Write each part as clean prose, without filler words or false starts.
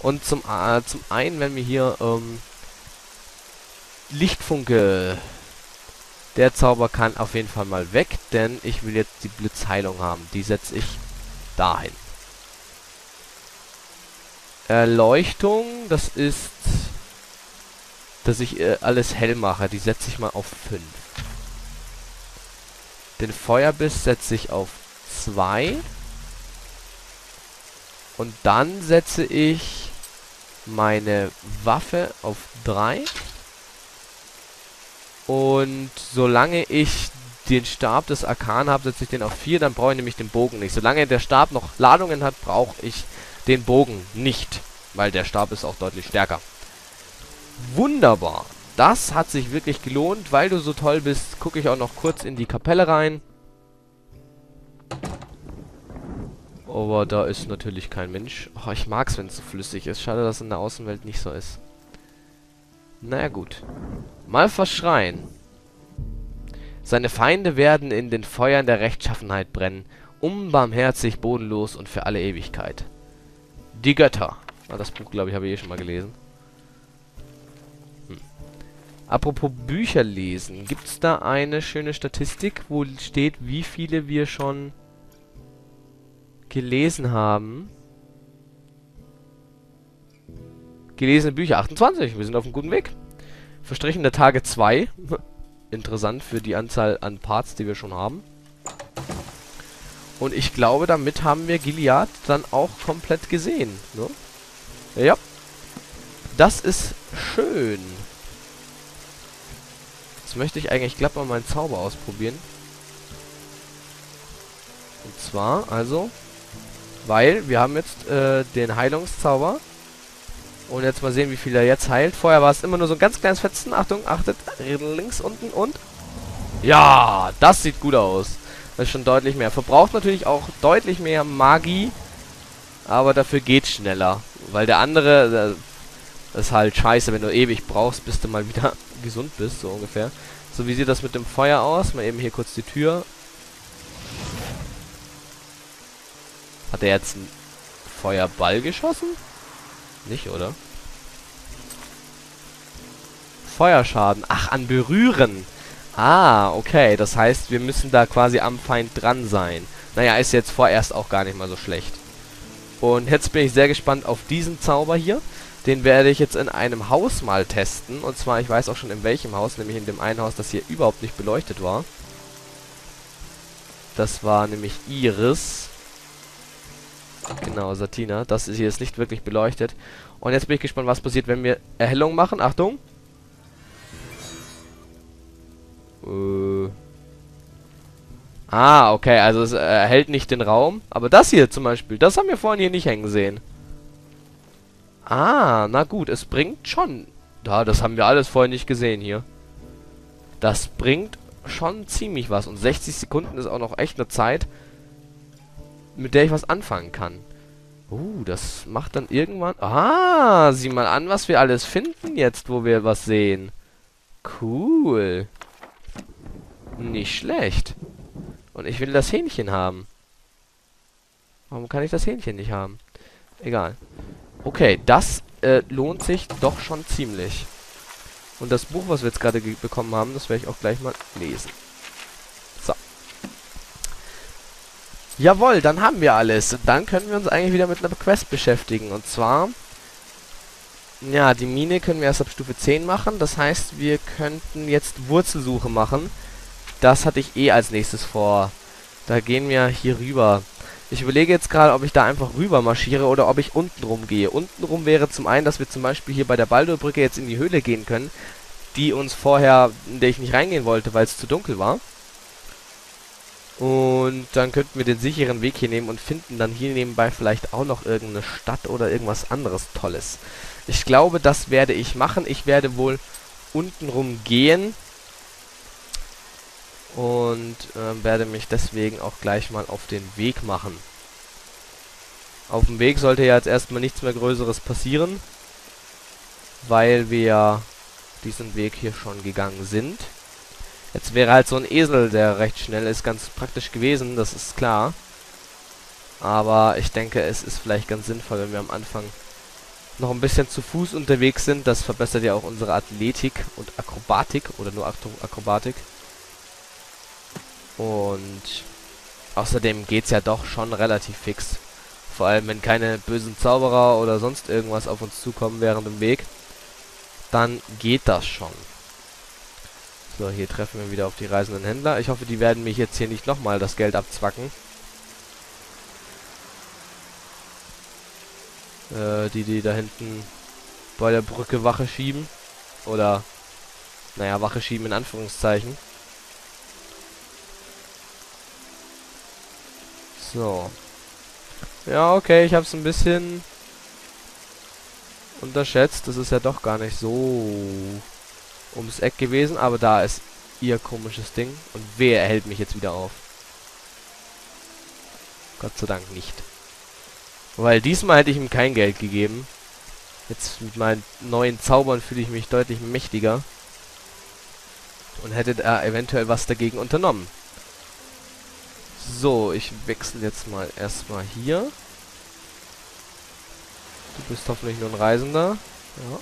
Und zum einen, wenn wir hier Lichtfunke, der Zauber kann auf jeden Fall mal weg, denn ich will jetzt die Blitzheilung haben. Die setze ich dahin. Erleuchtung, das ist, dass ich alles hell mache. Die setze ich mal auf 5. Den Feuerbiss setze ich auf 2. Und dann setze ich meine Waffe auf 3. Und solange ich den Stab des Arkan habe, setze ich den auf 4. Dann brauche ich nämlich den Bogen nicht. Solange der Stab noch Ladungen hat, brauche ich den Bogen nicht. Weil der Stab ist auch deutlich stärker. Wunderbar. Das hat sich wirklich gelohnt. Weil du so toll bist, gucke ich auch noch kurz in die Kapelle rein. Aber da ist natürlich kein Mensch. Oh, ich mag es, wenn es so flüssig ist. Schade, dass es in der Außenwelt nicht so ist. Naja, gut. Mal verschreien. Seine Feinde werden in den Feuern der Rechtschaffenheit brennen. Unbarmherzig, bodenlos und für alle Ewigkeit. Die Götter. Ah, das Buch, glaube ich, habe ich eh schon mal gelesen. Apropos Bücher lesen. Gibt es da eine schöne Statistik, wo steht, wie viele wir schon gelesen haben? Gelesene Bücher 28. Wir sind auf einem guten Weg. Verstrichene Tage 2. Interessant für die Anzahl an Parts, die wir schon haben. Und ich glaube, damit haben wir Gilead dann auch komplett gesehen. Ne? Ja. Das ist schön. Jetzt möchte ich eigentlich glatt mal meinen Zauber ausprobieren. Und zwar, also, weil wir haben jetzt den Heilungszauber. Und jetzt mal sehen, wie viel er jetzt heilt. Vorher war es immer nur so ein ganz kleines Fetzen. Achtung, achtet, links unten und... Ja, das sieht gut aus. Das ist schon deutlich mehr. Verbraucht natürlich auch deutlich mehr Magie. Aber dafür geht's schneller. Weil der andere... Das ist halt scheiße, wenn du ewig brauchst, bis du mal wieder gesund bist, so ungefähr. So, wie sieht das mit dem Feuer aus? Mal eben hier kurz die Tür. Hat er jetzt einen Feuerball geschossen? Nicht, oder? Feuerschaden. Ach, an Berühren. Ah, okay. Das heißt, wir müssen da quasi am Feind dran sein. Naja, ist jetzt vorerst auch gar nicht mal so schlecht. Und jetzt bin ich sehr gespannt auf diesen Zauber hier. Den werde ich jetzt in einem Haus mal testen. Und zwar, ich weiß auch schon in welchem Haus. Nämlich in dem einen Haus, das hier überhaupt nicht beleuchtet war. Das war nämlich Iris. Genau, Satina. Das hier ist nicht wirklich beleuchtet. Und jetzt bin ich gespannt, was passiert, wenn wir Erhellung machen. Achtung! Ah, okay. Also es erhellt nicht den Raum. Aber das hier zum Beispiel, das haben wir vorhin hier nicht hängen sehen. Ah, na gut, es bringt schon... Da, das haben wir alles vorher nicht gesehen hier. Das bringt schon ziemlich was. Und 60 Sekunden ist auch noch echt eine Zeit, mit der ich was anfangen kann. Das macht dann irgendwann... Ah, sieh mal an, was wir alles finden jetzt, wo wir was sehen. Cool. Nicht schlecht. Und ich will das Hähnchen haben. Warum kann ich das Hähnchen nicht haben? Egal. Okay, das lohnt sich doch schon ziemlich. Und das Buch, was wir jetzt gerade bekommen haben, das werde ich auch gleich mal lesen. So. Jawohl, dann haben wir alles. Und dann können wir uns eigentlich wieder mit einer Quest beschäftigen. Und zwar... Ja, die Mine können wir erst ab Stufe 10 machen. Das heißt, wir könnten jetzt Wurzelsuche machen. Das hatte ich eh als nächstes vor. Da gehen wir hier rüber. Ich überlege jetzt gerade, ob ich da einfach rüber marschiere oder ob ich unten rum gehe. Unten rum wäre zum einen, dass wir zum Beispiel hier bei der Baldurbrücke jetzt in die Höhle gehen können, die uns vorher, in der ich nicht reingehen wollte, weil es zu dunkel war. Und dann könnten wir den sicheren Weg hier nehmen und finden dann hier nebenbei vielleicht auch noch irgendeine Stadt oder irgendwas anderes Tolles. Ich glaube, das werde ich machen. Ich werde wohl unten rum gehen und werde mich deswegen auch gleich mal auf den Weg machen. Auf dem Weg sollte ja jetzt erstmal nichts mehr Größeres passieren, weil wir diesen Weg hier schon gegangen sind. Jetzt wäre halt so ein Esel, der recht schnell ist, ganz praktisch gewesen, das ist klar. Aber ich denke, es ist vielleicht ganz sinnvoll, wenn wir am Anfang noch ein bisschen zu Fuß unterwegs sind. Das verbessert ja auch unsere Athletik und Akrobatik oder nur Akrobatik. Und außerdem geht es ja doch schon relativ fix. Vor allem, wenn keine bösen Zauberer oder sonst irgendwas auf uns zukommen während dem Weg, dann geht das schon. So, hier treffen wir wieder auf die reisenden Händler. Ich hoffe, die werden mich jetzt hier nicht nochmal das Geld abzwacken. Die da hinten bei der Brücke Wache schieben. Oder, naja, Wache schieben in Anführungszeichen. So. Ja, okay, ich hab's ein bisschen unterschätzt. Das ist ja doch gar nicht so ums Eck gewesen. Aber da ist ihr komisches Ding. Und wer hält mich jetzt wieder auf? Gott sei Dank nicht. Weil diesmal hätte ich ihm kein Geld gegeben. Jetzt mit meinen neuen Zaubern fühle ich mich deutlich mächtiger. Und hätte da eventuell was dagegen unternommen. So, ich wechsle jetzt mal erstmal hier. Du bist hoffentlich nur ein Reisender. Ja.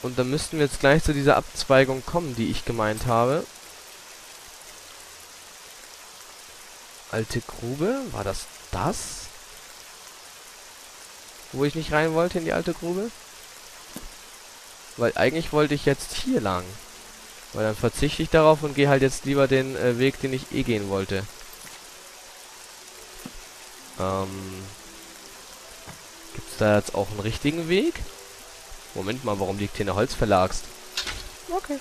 Und dann müssten wir jetzt gleich zu dieser Abzweigung kommen, die ich gemeint habe. Alte Grube, war das das? Wo ich nicht rein wollte in die alte Grube? Weil eigentlich wollte ich jetzt hier lang. Weil dann verzichte ich darauf und gehe halt jetzt lieber den Weg, den ich eh gehen wollte. Gibt's da jetzt auch einen richtigen Weg? Moment mal, warum liegt hier eine Holzfäller-Axt? Okay.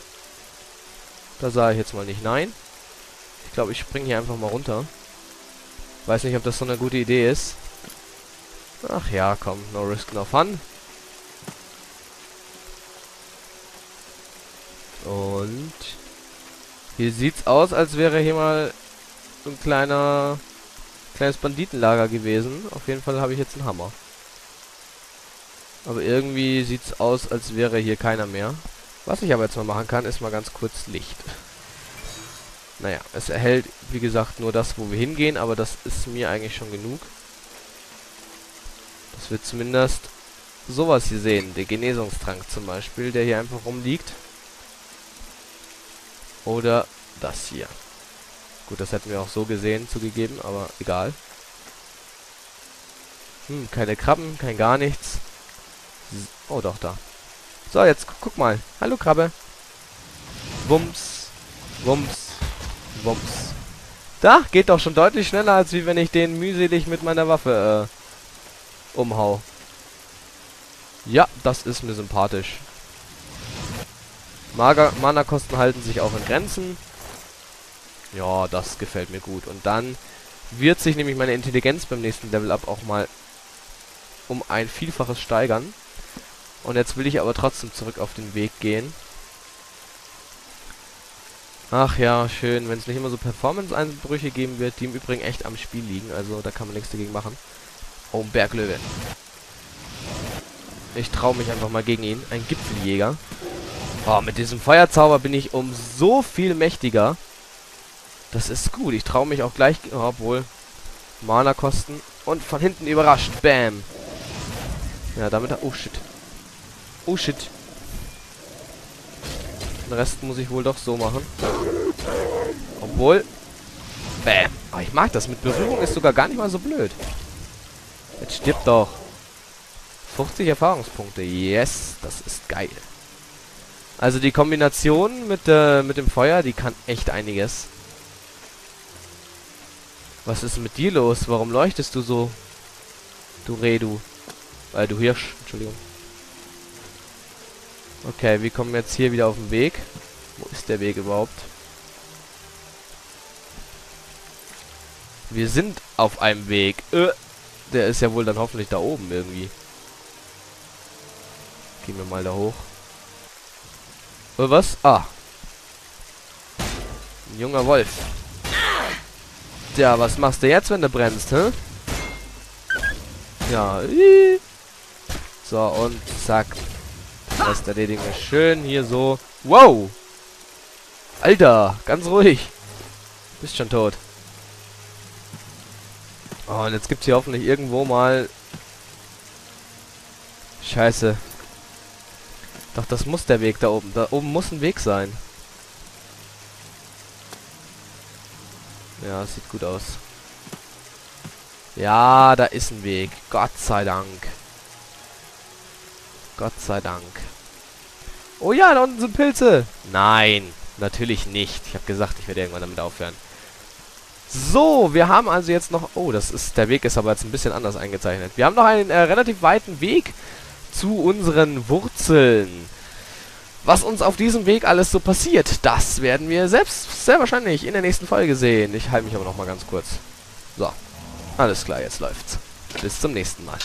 Da sage ich jetzt mal nicht nein. Ich glaube, ich springe hier einfach mal runter. Weiß nicht, ob das so eine gute Idee ist. Ach ja, komm, no risk, no fun. Und hier sieht's aus, als wäre hier mal so ein kleines Banditenlager gewesen. Auf jeden Fall habe ich jetzt einen Hammer. Aber irgendwie sieht's aus, als wäre hier keiner mehr. Was ich aber jetzt mal machen kann, ist mal ganz kurz Licht. Naja, es erhält, wie gesagt, nur das, wo wir hingehen, aber das ist mir eigentlich schon genug. Dass wir zumindest sowas hier sehen. Der Genesungstrank zum Beispiel, der hier einfach rumliegt. Oder das hier. Gut, das hätten wir auch so gesehen, zugegeben, aber egal. Keine Krabben, kein gar nichts. Oh, doch, da. So, jetzt guck mal. Hallo, Krabbe. Wumps, wumps, wumps. Da, geht doch schon deutlich schneller, als wie wenn ich den mühselig mit meiner Waffe umhau. Ja, das ist mir sympathisch. Mana-Kosten halten sich auch in Grenzen. Ja, das gefällt mir gut. Und dann wird sich nämlich meine Intelligenz beim nächsten Level-Up auch mal um ein Vielfaches steigern. Und jetzt will ich aber trotzdem zurück auf den Weg gehen. Ach ja, schön, wenn es nicht immer so Performance-Einbrüche geben wird, die im Übrigen echt am Spiel liegen. Also da kann man nichts dagegen machen. Oh, Berglöwe. Ich traue mich einfach mal gegen ihn. Ein Gipfeljäger. Oh, mit diesem Feuerzauber bin ich um so viel mächtiger. Das ist gut. Ich traue mich auch gleich... Obwohl... Mana-Kosten. Und von hinten überrascht. Bam. Ja, damit... Oh, shit. Oh, shit. Den Rest muss ich wohl doch so machen. Obwohl... Bam. Oh, ich mag das. Mit Berührung ist sogar gar nicht mal so blöd. Jetzt stirbt doch. 50 Erfahrungspunkte. Yes. Das ist geil. Also die Kombination mit dem Feuer, die kann echt einiges. Was ist mit dir los? Warum leuchtest du so? Du Reh, du. Du Hirsch, Entschuldigung. Okay, wir kommen jetzt hier wieder auf den Weg. Wo ist der Weg überhaupt? Wir sind auf einem Weg. Der ist ja wohl dann hoffentlich da oben irgendwie. Gehen wir mal da hoch. Was? Ah. Ein junger Wolf. Tja, was machst du jetzt, wenn du brennst, hä? Ja. So, und zack. Das erledigen wir schön hier so. Wow! Alter, ganz ruhig. Bist schon tot. Oh, und jetzt gibt's hier hoffentlich irgendwo mal Scheiße. Doch, das muss der Weg da oben. Da oben muss ein Weg sein. Ja, sieht gut aus. Ja, da ist ein Weg. Gott sei Dank. Gott sei Dank. Oh ja, da unten sind Pilze. Nein, natürlich nicht. Ich habe gesagt, ich werde irgendwann damit aufhören. So, wir haben also jetzt noch... Oh, das ist der Weg ist aber jetzt ein bisschen anders eingezeichnet. Wir haben noch einen relativ weiten Weg zu unseren Wurzeln. Was uns auf diesem Weg alles so passiert, das werden wir sehr wahrscheinlich in der nächsten Folge sehen. Ich halte mich aber nochmal ganz kurz. So, alles klar, jetzt läuft's. Bis zum nächsten Mal.